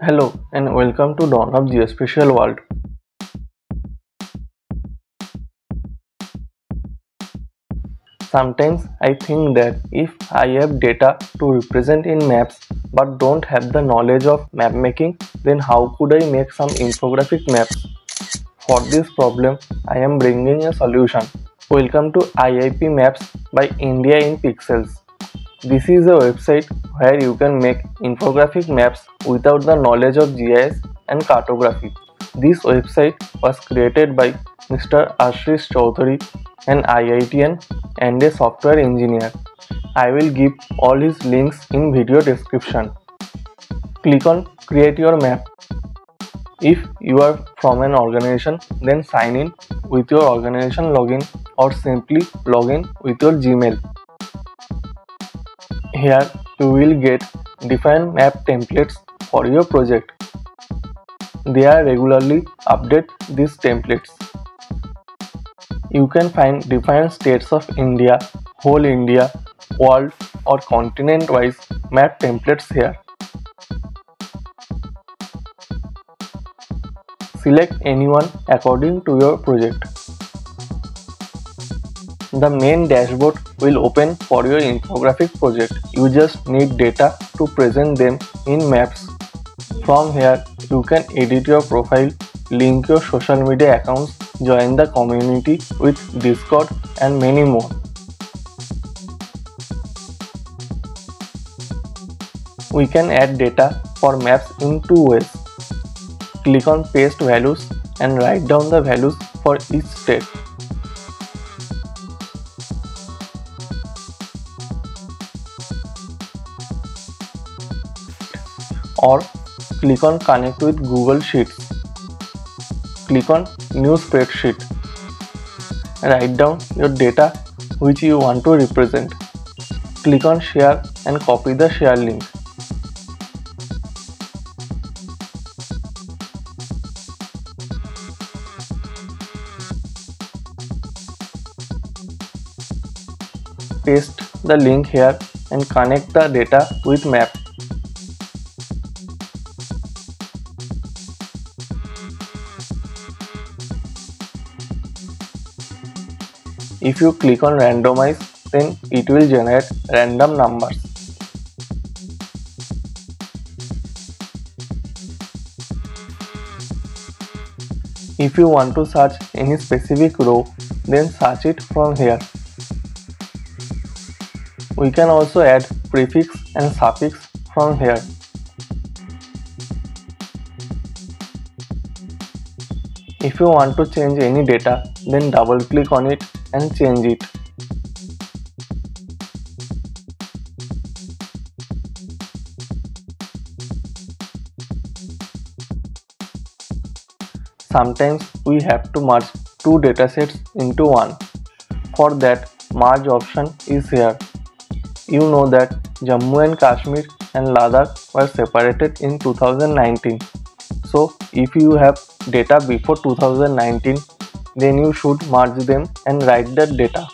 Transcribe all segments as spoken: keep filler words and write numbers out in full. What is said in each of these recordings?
Hello and welcome to Dawn of Geospatial World. Sometimes I think that if I have data to represent in maps but don't have the knowledge of map making, then how could I make some infographic maps? For this problem, I am bringing a solution. Welcome to I I P Maps by India in Pixels. This is a website where you can make infographic maps without the knowledge of G I S and cartography. This website was created by Mister Ashris Choudhury, an I I T N and a software engineer. I will give all his links in video description. Click on Create Your Map. If you are from an organization, then sign in with your organization login or simply log in with your Gmail. Here you will get different map templates for your project. They are regularly update these templates. You can find different states of India, whole India, world or continent wise map templates here. Select anyone according to your project. The main dashboard will open for your infographic project. You just need data to present them in maps. From here, you can edit your profile, link your social media accounts, join the community with Discord and many more. We can add data for maps in two ways. Click on Paste Values and write down the values for each state. Or click on Connect with Google Sheets. Click on New Spreadsheet. Write down your data which you want to represent. Click on Share and copy the share link. Paste the link here and connect the data with map. If you click on randomize, then it will generate random numbers. If you want to search any specific row, then search it from here. We can also add prefix and suffix from here. If you want to change any data, then double click on it and change it. Sometimes we have to merge two datasets into one. For that, merge option is here. You know that Jammu and Kashmir and Ladakh were separated in two thousand nineteen. So if you have data before two thousand nineteen, then you should merge them and write that data.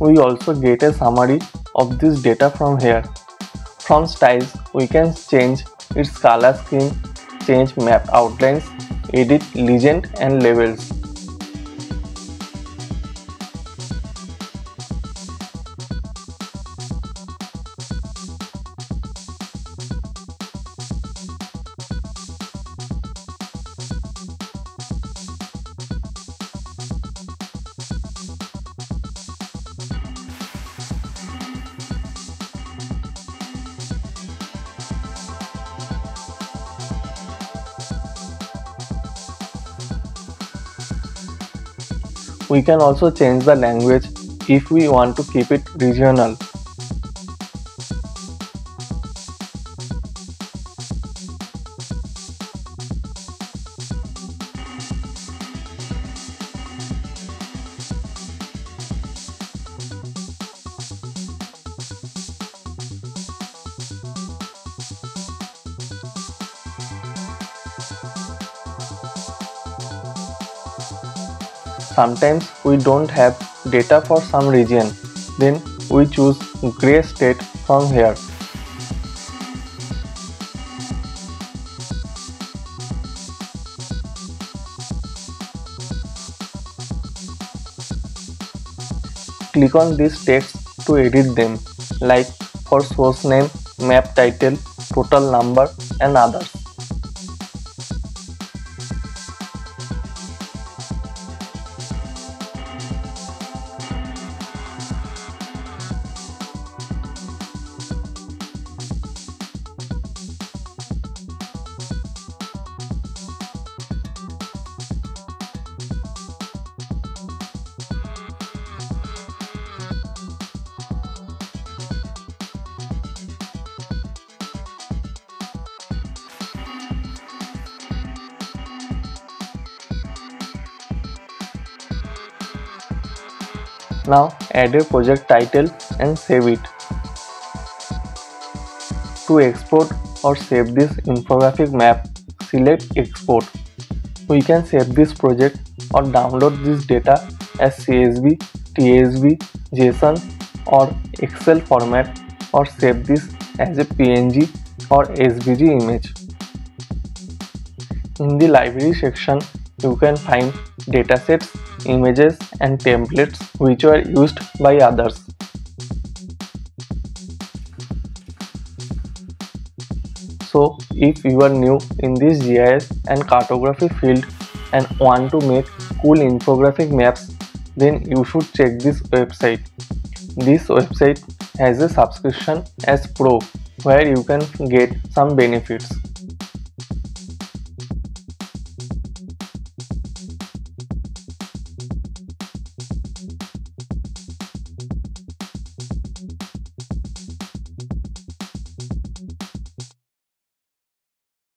We also get a summary of this data from here. From styles, we can change its color scheme, change map outlines, edit legend and labels. We can also change the language if we want to keep it regional. Sometimes we don't have data for some region, then we choose gray state from here. click on these texts to edit them, like for source name, map title, total number and others. Now add a project title and save it. To export or save this infographic map, select export. We can save this project or download this data as C S V, T S V, JSON or Excel format, or save this as a P N G or S V G image. In the library section, you can find datasets, images and templates which were used by others. So if you are new in this G I S and cartography field and want to make cool infographic maps, then you should check this website. This website has a subscription as Pro, where you can get some benefits.